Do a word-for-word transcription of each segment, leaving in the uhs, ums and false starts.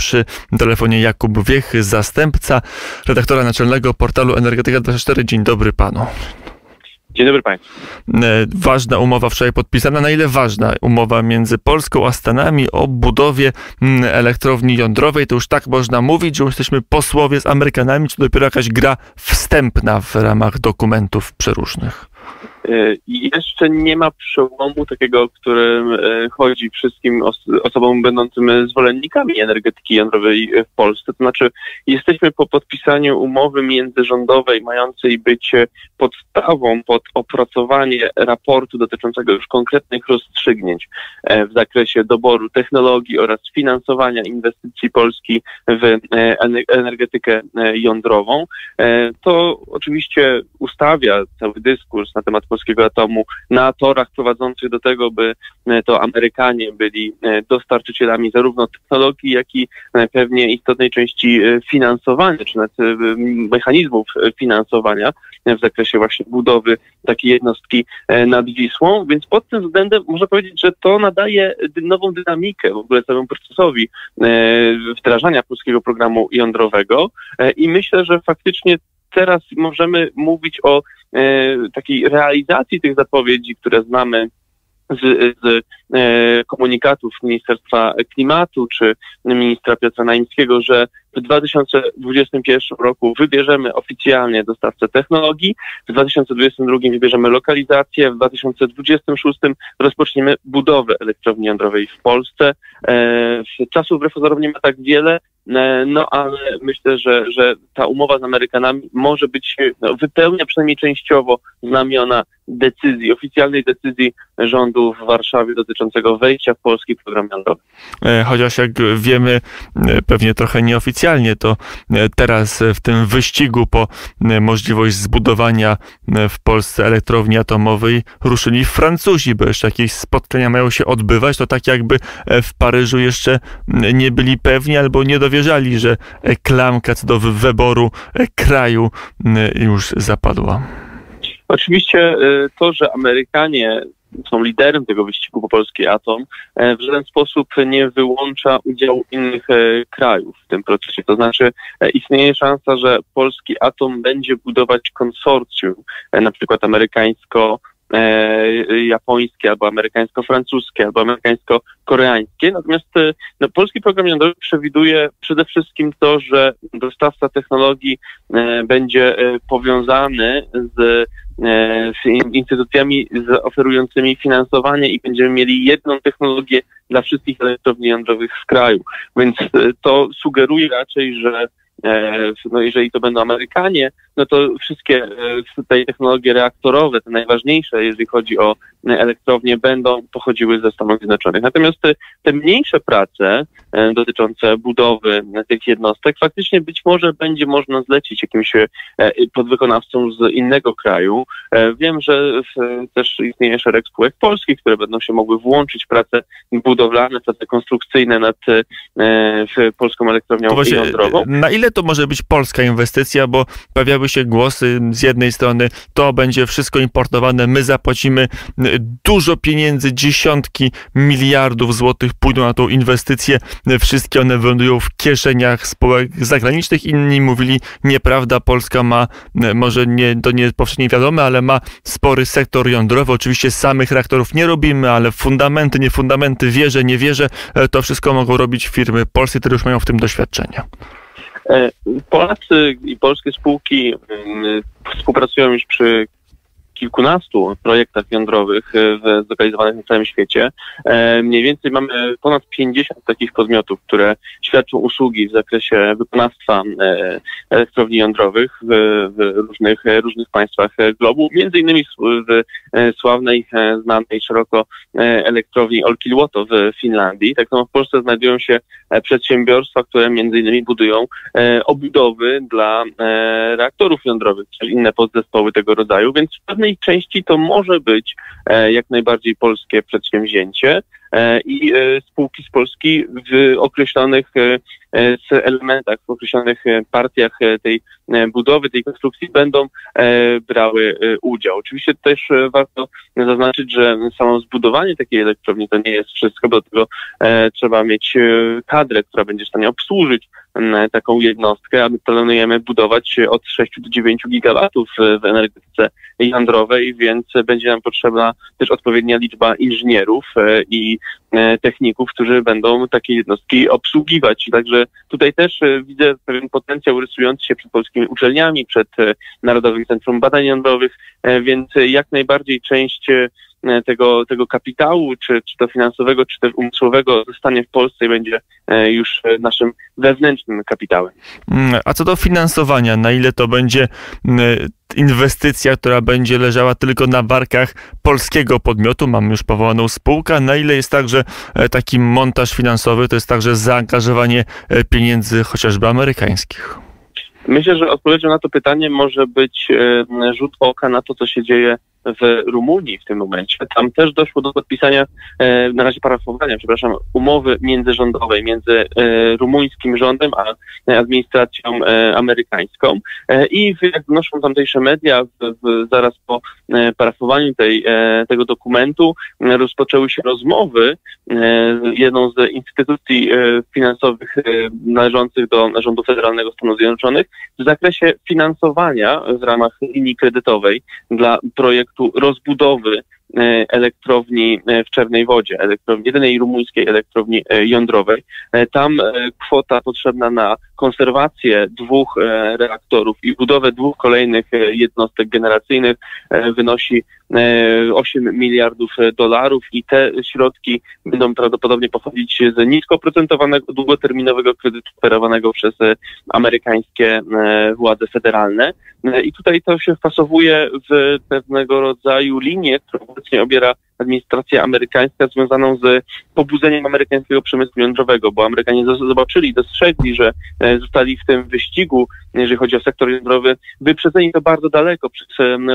przy telefonie Jakub Wiech, zastępca redaktora naczelnego portalu Energetyka dwadzieścia cztery. Dzień dobry panu. Dzień dobry państwu. Ważna umowa wczoraj podpisana. Na ile ważna umowa między Polską a Stanami o budowie elektrowni jądrowej? To już tak można mówić, że jesteśmy posłowie z Amerykanami, czy dopiero jakaś gra wstępna w ramach dokumentów przeróżnych? Jeszcze nie ma przełomu takiego, o którym chodzi wszystkim os- osobom będącym zwolennikami energetyki jądrowej w Polsce. To znaczy jesteśmy po podpisaniu umowy międzyrządowej mającej być podstawą pod opracowanie raportu dotyczącego już konkretnych rozstrzygnięć w zakresie doboru technologii oraz finansowania inwestycji Polski w energetykę jądrową. To oczywiście ustawia cały dyskurs na temat polskiego atomu na torach prowadzących do tego, by to Amerykanie byli dostarczycielami zarówno technologii, jak i pewnie istotnej części finansowania, czy nawet mechanizmów finansowania w zakresie właśnie budowy takiej jednostki nad Wisłą. Więc pod tym względem można powiedzieć, że to nadaje nową dynamikę w ogóle całemu procesowi wdrażania polskiego programu jądrowego i myślę, że faktycznie teraz możemy mówić o e, takiej realizacji tych zapowiedzi, które znamy z, z e, komunikatów Ministerstwa Klimatu czy ministra Piotra Naimskiego, że w dwa tysiące dwudziestym pierwszym roku wybierzemy oficjalnie dostawcę technologii, w dwa tysiące dwudziestym drugim wybierzemy lokalizację, w dwa tysiące dwudziestym szóstym rozpoczniemy budowę elektrowni jądrowej w Polsce. E, czasu wbrew pozorom nie ma tak wiele, no ale myślę, że, że ta umowa z Amerykanami może być, no, wypełnia przynajmniej częściowo znamiona decyzji, oficjalnej decyzji rządu w Warszawie dotyczącego wejścia w polski program jądrowy. Chociaż jak wiemy, pewnie trochę nieoficjalnie, to teraz w tym wyścigu po możliwość zbudowania w Polsce elektrowni atomowej ruszyli Francuzi, bo jeszcze jakieś spotkania mają się odbywać, to tak jakby w Paryżu jeszcze nie byli pewni albo nie dowierzali, że klamka co do wyboru kraju już zapadła. Oczywiście to, że Amerykanie są liderem tego wyścigu po polski atom, w żaden sposób nie wyłącza udziału innych krajów w tym procesie. To znaczy istnieje szansa, że polski atom będzie budować konsorcjum, na przykład amerykańsko japońskie, albo amerykańsko-francuskie, albo amerykańsko-koreańskie. Natomiast no, polski program jądrowy przewiduje przede wszystkim to, że dostawca technologii e, będzie powiązany z, e, z instytucjami z oferującymi finansowanie i będziemy mieli jedną technologię dla wszystkich elektrowni jądrowych w kraju. Więc e, to sugeruje raczej, że no jeżeli to będą Amerykanie, no to wszystkie te technologie reaktorowe, te najważniejsze, jeżeli chodzi o elektrownie, będą pochodziły ze Stanów Zjednoczonych. Natomiast te, te mniejsze prace dotyczące budowy tych jednostek faktycznie być może będzie można zlecić jakimś podwykonawcom z innego kraju. Wiem, że też istnieje szereg spółek polskich, które będą się mogły włączyć w prace budowlane, prace konstrukcyjne nad polską elektrownią jądrową. Na ile to może być polska inwestycja, bo pojawiały się głosy z jednej strony, to będzie wszystko importowane, my zapłacimy dużo pieniędzy, dziesiątki miliardów złotych pójdą na tą inwestycję, wszystkie one wylądują w kieszeniach spółek zagranicznych. Inni mówili, nieprawda, Polska ma, może nie, to nie powszechnie wiadome, ale ma spory sektor jądrowy, oczywiście samych reaktorów nie robimy, ale fundamenty, nie fundamenty, wieże, nie wieże, to wszystko mogą robić firmy polskie, które już mają w tym doświadczenia. Polacy i polskie spółki współpracują już przy kilkunastu projektach jądrowych zlokalizowanych na całym świecie. Mniej więcej mamy ponad pięćdziesiąt takich podmiotów, które świadczą usługi w zakresie wykonawstwa elektrowni jądrowych w różnych, różnych państwach globu. Między innymi w sławnej, znanej szeroko elektrowni Olkiluoto w Finlandii. Tak samo w Polsce znajdują się przedsiębiorstwa, które między innymi budują obudowy dla reaktorów jądrowych, czy inne podzespoły tego rodzaju, więc w pewnej części to może być jak najbardziej polskie przedsięwzięcie. i spółki z Polski w określonych elementach, w określonych partiach tej budowy, tej konstrukcji będą brały udział. Oczywiście też warto zaznaczyć, że samo zbudowanie takiej elektrowni to nie jest wszystko, bo do tego trzeba mieć kadrę, która będzie w stanie obsłużyć taką jednostkę, a my planujemy budować od sześciu do dziewięciu gigawatów w energetyce jądrowej, więc będzie nam potrzebna też odpowiednia liczba inżynierów i techników, którzy będą takie jednostki obsługiwać. Także tutaj też widzę pewien potencjał rysujący się przed polskimi uczelniami, przed Narodowym Centrum Badań Jądrowych, więc jak najbardziej część tego, tego kapitału, czy, czy to finansowego, czy też umysłowego zostanie w Polsce i będzie już naszym wewnętrznym kapitałem. A co do finansowania, na ile to będzie inwestycja, która będzie leżała tylko na barkach polskiego podmiotu, mamy już powołaną spółkę, na ile jest także taki montaż finansowy, to jest także zaangażowanie pieniędzy chociażby amerykańskich? Myślę, że odpowiedzią na to pytanie może być rzut oka na to, co się dzieje w Rumunii w tym momencie. Tam też doszło do podpisania, e, na razie parafowania, przepraszam, umowy międzyrządowej między e, rumuńskim rządem a e, administracją e, amerykańską. E, I jak wnoszą tamtejsze media, w, w, zaraz po e, parafowaniu tej, e, tego dokumentu e, rozpoczęły się rozmowy. E, jedną z instytucji e, finansowych e, należących do rządu federalnego Stanów Zjednoczonych w zakresie finansowania w ramach linii kredytowej dla projektu rozbudowy elektrowni w Czernej Wodzie, elektrowni, jedynej rumuńskiej elektrowni jądrowej. Tam kwota potrzebna na konserwację dwóch reaktorów i budowę dwóch kolejnych jednostek generacyjnych wynosi osiem miliardów dolarów i te środki będą prawdopodobnie pochodzić z nisko oprocentowanego, długoterminowego kredytu oferowanego przez amerykańskie władze federalne. I tutaj to się wpasowuje w pewnego rodzaju linię, którą obecnie obiera administracja amerykańska związaną z pobudzeniem amerykańskiego przemysłu jądrowego, bo Amerykanie zobaczyli, dostrzegli, że zostali w tym wyścigu, jeżeli chodzi o sektor jądrowy, wyprzedzeni to bardzo daleko przez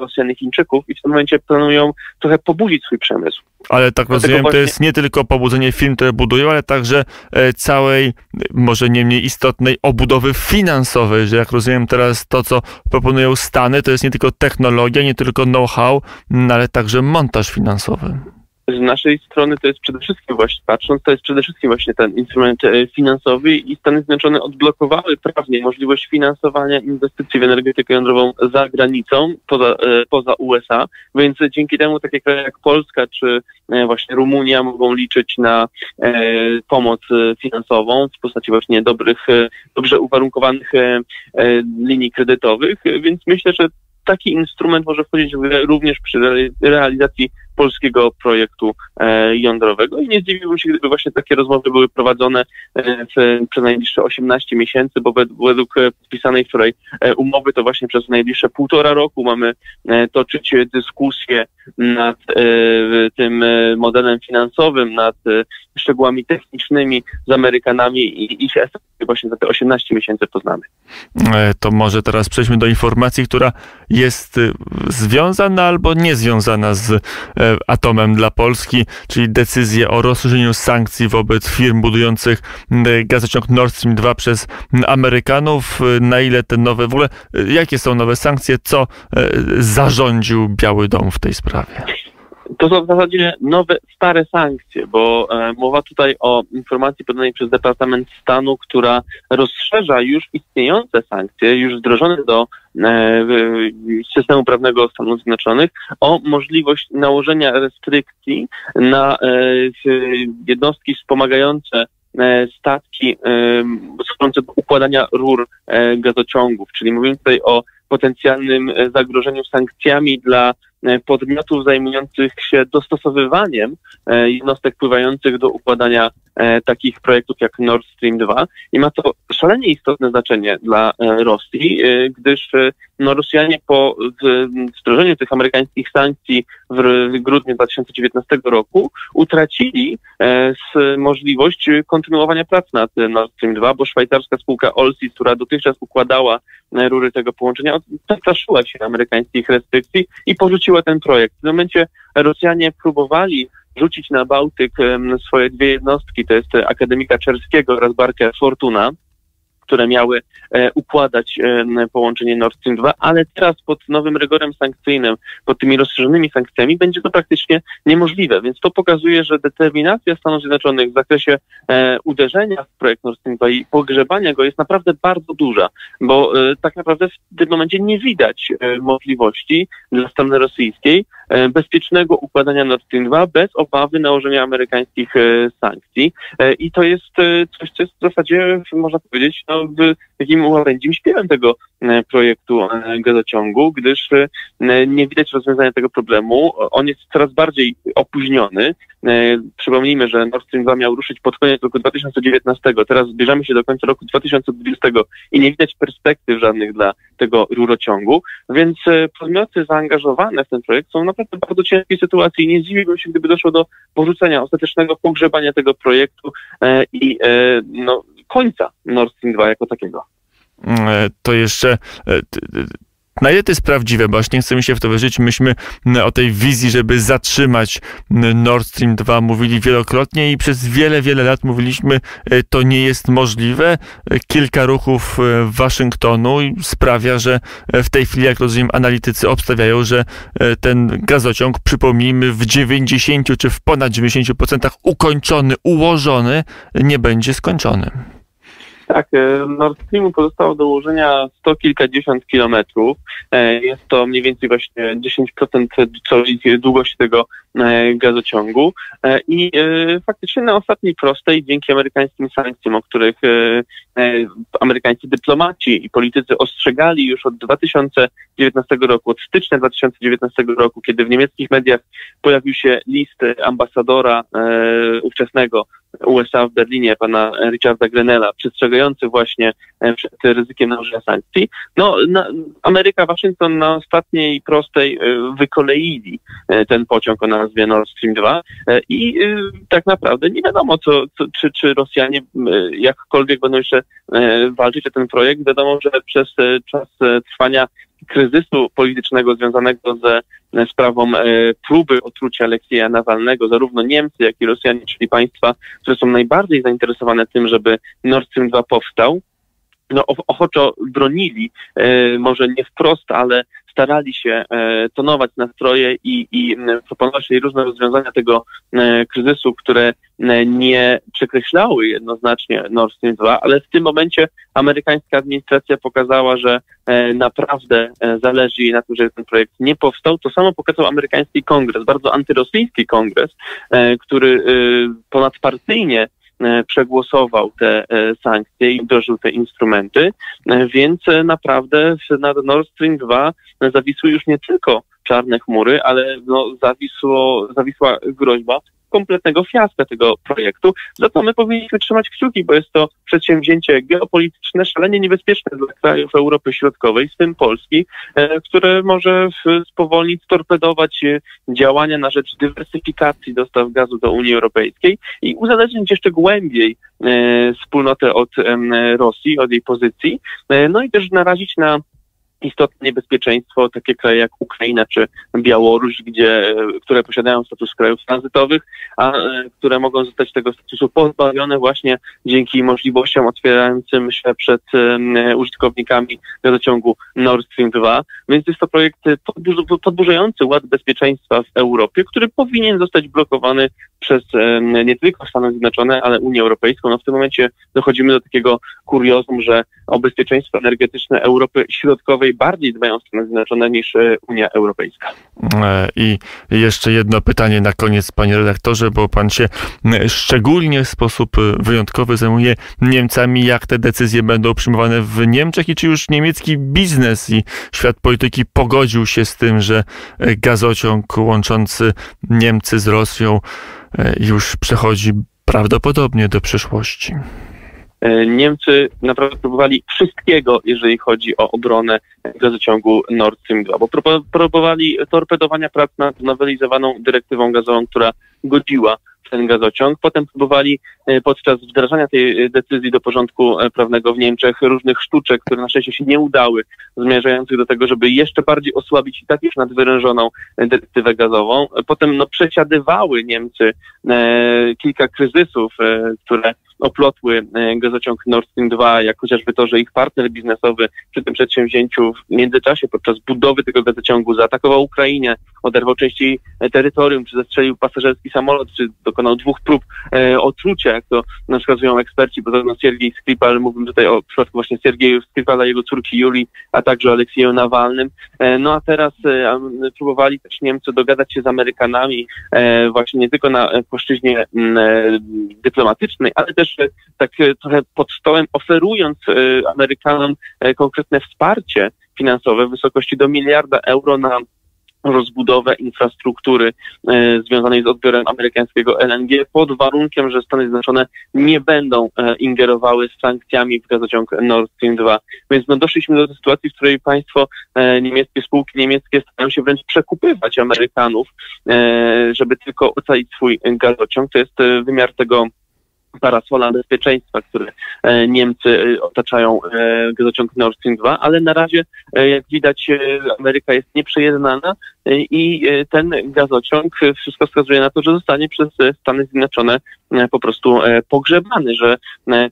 Rosjan i Chińczyków i w tym momencie planują trochę pobudzić swój przemysł. Ale tak dlatego rozumiem, właśnie... to jest nie tylko pobudzenie firm, które budują, ale także całej, może nie mniej istotnej, obudowy finansowej, że jak rozumiem teraz to, co proponują Stany, to jest nie tylko technologia, nie tylko know-how, ale także montaż finansowy. Z naszej strony to jest przede wszystkim właśnie, patrząc, to jest przede wszystkim właśnie ten instrument finansowy i Stany Zjednoczone odblokowały prawnie możliwość finansowania inwestycji w energetykę jądrową za granicą, poza, poza U S A, więc dzięki temu takie kraje jak Polska czy właśnie Rumunia mogą liczyć na pomoc finansową w postaci właśnie dobrych, dobrze uwarunkowanych linii kredytowych, więc myślę, że taki instrument może wchodzić w grę również przy realizacji polskiego projektu e, jądrowego i nie zdziwiłbym się, gdyby właśnie takie rozmowy były prowadzone e, w, przez najbliższe osiemnaście miesięcy, bo według podpisanej wczoraj e, umowy to właśnie przez najbliższe półtora roku mamy e, toczyć dyskusję nad e, tym e, modelem finansowym, nad e, szczegółami technicznymi z Amerykanami i ich efekty właśnie za te osiemnaście miesięcy poznamy. E, to może teraz przejdźmy do informacji, która jest związana albo niezwiązana z e, atomem dla Polski, czyli decyzję o rozszerzeniu sankcji wobec firm budujących gazociąg Nord Stream dwa przez Amerykanów. Na ile te nowe, w ogóle jakie są nowe sankcje, co zarządził Biały Dom w tej sprawie? To są w zasadzie nowe, stare sankcje, bo e, mowa tutaj o informacji podanej przez Departament Stanu, która rozszerza już istniejące sankcje, już wdrożone do e, systemu prawnego Stanów Zjednoczonych, o możliwość nałożenia restrykcji na e, jednostki wspomagające statki służące do układania rur gazociągów, czyli mówimy tutaj o potencjalnym zagrożeniu sankcjami dla podmiotów zajmujących się dostosowywaniem jednostek pływających do układania takich projektów jak Nord Stream dwa i ma to szalenie istotne znaczenie dla Rosji, gdyż no, Rosjanie po wdrożeniu tych amerykańskich sankcji w grudniu dwa tysiące dziewiętnastego roku utracili możliwość kontynuowania prac nad Nord Stream dwa, bo szwajcarska spółka Allseas, która dotychczas układała rury tego połączenia, zastraszyła się amerykańskich restrykcji i porzuciła ten projekt. W tym momencie Rosjanie próbowali rzucić na Bałtyk swoje dwie jednostki, to jest Akademika Czerskiego oraz Barkę Fortuna, które miały e, układać e, połączenie Nord Stream dwa, ale teraz pod nowym rygorem sankcyjnym, pod tymi rozszerzonymi sankcjami będzie to praktycznie niemożliwe. Więc to pokazuje, że determinacja Stanów Zjednoczonych w zakresie e, uderzenia w projekt Nord Stream dwa i pogrzebania go jest naprawdę bardzo duża, bo e, tak naprawdę w tym momencie nie widać e, możliwości dla strony rosyjskiej e, bezpiecznego układania Nord Stream dwa bez obawy nałożenia amerykańskich e, sankcji. E, I to jest e, coś, co jest w zasadzie, można powiedzieć, no, takim łabędzim śpiewem tego projektu gazociągu, gdyż nie widać rozwiązania tego problemu. On jest coraz bardziej opóźniony. Przypomnijmy, że Nord Stream dwa miał ruszyć pod koniec roku dwa tysiące dziewiętnastego. Teraz zbliżamy się do końca roku dwa tysiące dwudziestego i nie widać perspektyw żadnych dla tego rurociągu, więc podmioty zaangażowane w ten projekt są naprawdę w bardzo ciężkiej sytuacji i nie zdziwiłbym się, gdyby doszło do porzucenia, ostatecznego pogrzebania tego projektu i no, końca Nord Stream dwa jako takiego. To jeszcze... Na ile to jest prawdziwe, bo aż nie chcemy się w to wierzyć. Myśmy o tej wizji, żeby zatrzymać Nord Stream dwa mówili wielokrotnie i przez wiele, wiele lat mówiliśmy, to nie jest możliwe. Kilka ruchów Waszyngtonu sprawia, że w tej chwili, jak rozumiem, analitycy obstawiają, że ten gazociąg, przypomnijmy, w dziewięćdziesięciu czy w ponad dziewięćdziesięciu procentach ukończony, ułożony, nie będzie skończony. Tak, Nord Streamu pozostało do ułożenia sto kilkadziesiąt kilometrów. Jest to mniej więcej właśnie dziesięć procent długości tego gazociągu i faktycznie na ostatniej prostej dzięki amerykańskim sankcjom, o których amerykańscy dyplomaci i politycy ostrzegali już od dwa tysiące dziewiętnastego roku, od stycznia dwa tysiące dziewiętnastego roku, kiedy w niemieckich mediach pojawił się list ambasadora ówczesnego U S A w Berlinie, pana Richarda Grenella, przestrzegający właśnie przed ryzykiem nałożenia sankcji. No, na, Ameryka, Waszyngton na ostatniej prostej wykoleili ten pociąg o nazwie Nord Stream dwa i tak naprawdę nie wiadomo, co, co, czy, czy Rosjanie jakkolwiek będą jeszcze walczyć o ten projekt. Wiadomo, że przez czas trwania kryzysu politycznego związanego ze sprawą e, próby otrucia Aleksieja Nawalnego, zarówno Niemcy, jak i Rosjanie, czyli państwa, które są najbardziej zainteresowane tym, żeby Nord Stream dwa powstał, no ochoczo bronili, e, może nie wprost, ale starali się e, tonować nastroje i, i proponować różne rozwiązania tego e, kryzysu, które e, nie przekreślały jednoznacznie Nord Stream dwa, ale w tym momencie amerykańska administracja pokazała, że e, naprawdę e, zależy jej na tym, żeby ten projekt nie powstał. To samo pokazał amerykański kongres, bardzo antyrosyjski kongres, e, który e, ponadpartyjnie przegłosował te sankcje i wdrożył te instrumenty, więc naprawdę nad Nord Stream dwa zawisły już nie tylko czarne chmury, ale no zawisło, zawisła groźba kompletnego fiaska tego projektu, za co my powinniśmy trzymać kciuki, bo jest to przedsięwzięcie geopolityczne, szalenie niebezpieczne dla krajów Europy Środkowej, w tym Polski, które może spowolnić, torpedować działania na rzecz dywersyfikacji dostaw gazu do Unii Europejskiej i uzależnić jeszcze głębiej wspólnotę od Rosji, od jej pozycji, no i też narazić na istotne niebezpieczeństwo takie kraje jak Ukraina czy Białoruś, gdzie, które posiadają status krajów tranzytowych, a które mogą zostać tego statusu pozbawione właśnie dzięki możliwościom otwierającym się przed um, użytkownikami gazociągu Nord Stream dwa. Więc jest to projekt podburzający ład bezpieczeństwa w Europie, który powinien zostać blokowany przez um, nie tylko Stany Zjednoczone, ale Unię Europejską. No w tym momencie dochodzimy do takiego kuriozum, że o bezpieczeństwo energetyczne Europy Środkowej bardziej dbają Stany Zjednoczone niż Unia Europejska. I jeszcze jedno pytanie na koniec, panie redaktorze, bo pan się szczególnie w sposób wyjątkowy zajmuje Niemcami. Jak te decyzje będą przyjmowane w Niemczech i czy już niemiecki biznes i świat polityki pogodził się z tym, że gazociąg łączący Niemcy z Rosją już przechodzi prawdopodobnie do przyszłości? Niemcy naprawdę próbowali wszystkiego, jeżeli chodzi o obronę gazociągu Nord Stream dwa, bo próbowali torpedowania prac nad nowelizowaną dyrektywą gazową, która godziła ten gazociąg. Potem próbowali podczas wdrażania tej decyzji do porządku prawnego w Niemczech różnych sztuczek, które na szczęście się nie udały, zmierzających do tego, żeby jeszcze bardziej osłabić i tak już nadwyrężoną dyrektywę gazową. Potem no, przesiadywały Niemcy e, kilka kryzysów, e, które oplotły gazociąg Nord Stream dwa, jak chociażby to, że ich partner biznesowy przy tym przedsięwzięciu w międzyczasie podczas budowy tego gazociągu zaatakował Ukrainę, oderwał część jej terytorium, czy zestrzelił pasażerski samolot, czy dokonał dwóch prób e, otrucia, jak to wskazują eksperci, bo zarówno Sergiej Skripal, mówimy tutaj o przypadku właśnie Sergieju Skripala, jego córki Julii, a także Aleksieju Nawalnym. E, no a teraz e, próbowali też Niemcy dogadać się z Amerykanami e, właśnie nie tylko na płaszczyźnie m, dyplomatycznej, ale też tak trochę pod stołem, oferując y, Amerykanom y, konkretne wsparcie finansowe w wysokości do miliarda euro na rozbudowę infrastruktury e, związanej z odbiorem amerykańskiego L N G pod warunkiem, że Stany Zjednoczone nie będą e, ingerowały z sankcjami w gazociąg Nord Stream dwa. Więc no, doszliśmy do tej sytuacji, w której państwo e, niemieckie, spółki niemieckie starają się wręcz przekupywać Amerykanów, e, żeby tylko ocalić swój gazociąg. To jest e, wymiar tego parasola bezpieczeństwa, które Niemcy otaczają gazociąg Nord Stream dwa, ale na razie, jak widać, Ameryka jest nieprzejednana i ten gazociąg, wszystko wskazuje na to, że zostanie przez Stany Zjednoczone po prostu pogrzebany, że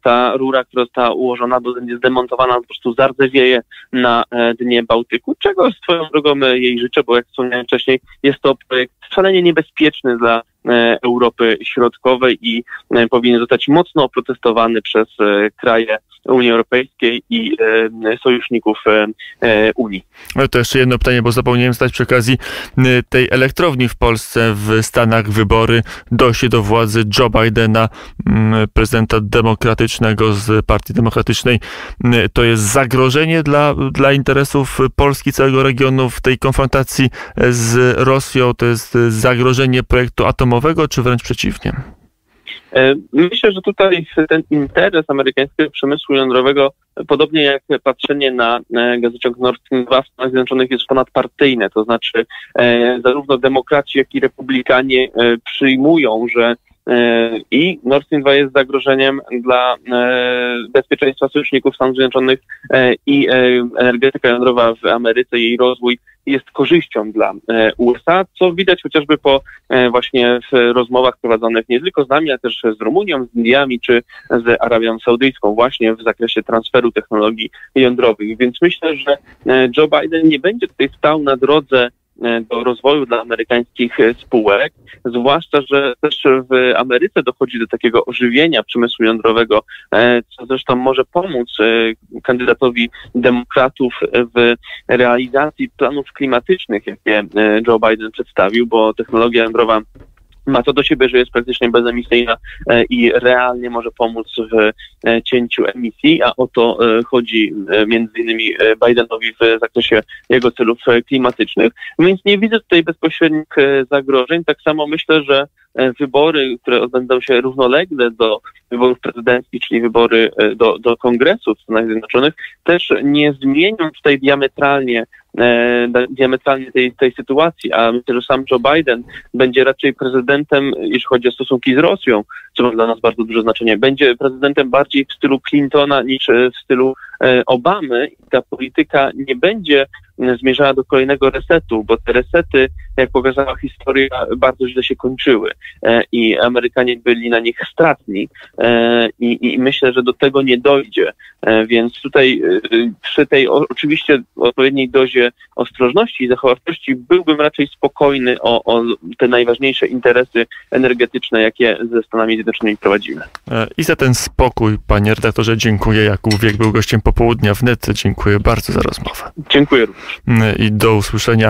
ta rura, która została ułożona, będzie zdemontowana, po prostu zardzewieje na dnie Bałtyku, czego swoją drogą jej życzę, bo jak wspomniałem wcześniej, jest to projekt szalenie niebezpieczny dla Europy Środkowej i powinien zostać mocno oprotestowany przez kraje Unii Europejskiej i sojuszników Unii. Ale to jeszcze jedno pytanie, bo zapomniałem stać przy okazji tej elektrowni w Polsce. W Stanach wybory, dojście do władzy Joe Bidena, prezydenta demokratycznego z Partii Demokratycznej. To jest zagrożenie dla, dla interesów Polski, całego regionu w tej konfrontacji z Rosją? To jest zagrożenie projektu atomowego, czy wręcz przeciwnie? Myślę, że tutaj ten interes amerykańskiego przemysłu jądrowego, podobnie jak patrzenie na gazociąg Nord Stream dwa, w Stanach Zjednoczonych jest ponadpartyjne, to znaczy e, zarówno demokraci, jak i republikanie e, przyjmują, że i Nord Stream dwa jest zagrożeniem dla bezpieczeństwa sojuszników Stanów Zjednoczonych i energetyka jądrowa w Ameryce, jej rozwój jest korzyścią dla U S A, co widać chociażby po właśnie w rozmowach prowadzonych nie tylko z nami, ale też z Rumunią, z Indiami czy z Arabią Saudyjską właśnie w zakresie transferu technologii jądrowych. Więc myślę, że Joe Biden nie będzie tutaj stał na drodze do rozwoju dla amerykańskich spółek, zwłaszcza, że też w Ameryce dochodzi do takiego ożywienia przemysłu jądrowego, co zresztą może pomóc kandydatowi demokratów w realizacji planów klimatycznych, jakie Joe Biden przedstawił, bo technologia jądrowa ma to do siebie, że jest praktycznie bezemisyjna i realnie może pomóc w cięciu emisji, a o to chodzi między innymi Bidenowi w zakresie jego celów klimatycznych. Więc nie widzę tutaj bezpośrednich zagrożeń. Tak samo myślę, że wybory, które odbędą się równolegle do wyborów prezydenckich, czyli wybory do, do Kongresu w Stanach Zjednoczonych, też nie zmienią tutaj diametralnie E, diametralnie tej, tej sytuacji, a myślę, że sam Joe Biden będzie raczej prezydentem, jeśli chodzi o stosunki z Rosją, co ma dla nas bardzo duże znaczenie, będzie prezydentem bardziej w stylu Clintona niż w stylu e, Obamy. Ta polityka nie będzie zmierzała do kolejnego resetu, bo te resety, jak pokazała historia, bardzo źle się kończyły e, i Amerykanie byli na nich stratni e, i, i myślę, że do tego nie dojdzie. E, więc tutaj e, przy tej o, oczywiście odpowiedniej dozie ostrożności i zachowawczości byłbym raczej spokojny o, o te najważniejsze interesy energetyczne, jakie ze Stanami Zjednoczonymi prowadzimy. I za ten spokój, panie redaktorze, dziękuję. Jakub Wiech był gościem Popołudnia Wnet. Dziękuję bardzo za rozmowę. Dziękuję również. I do usłyszenia.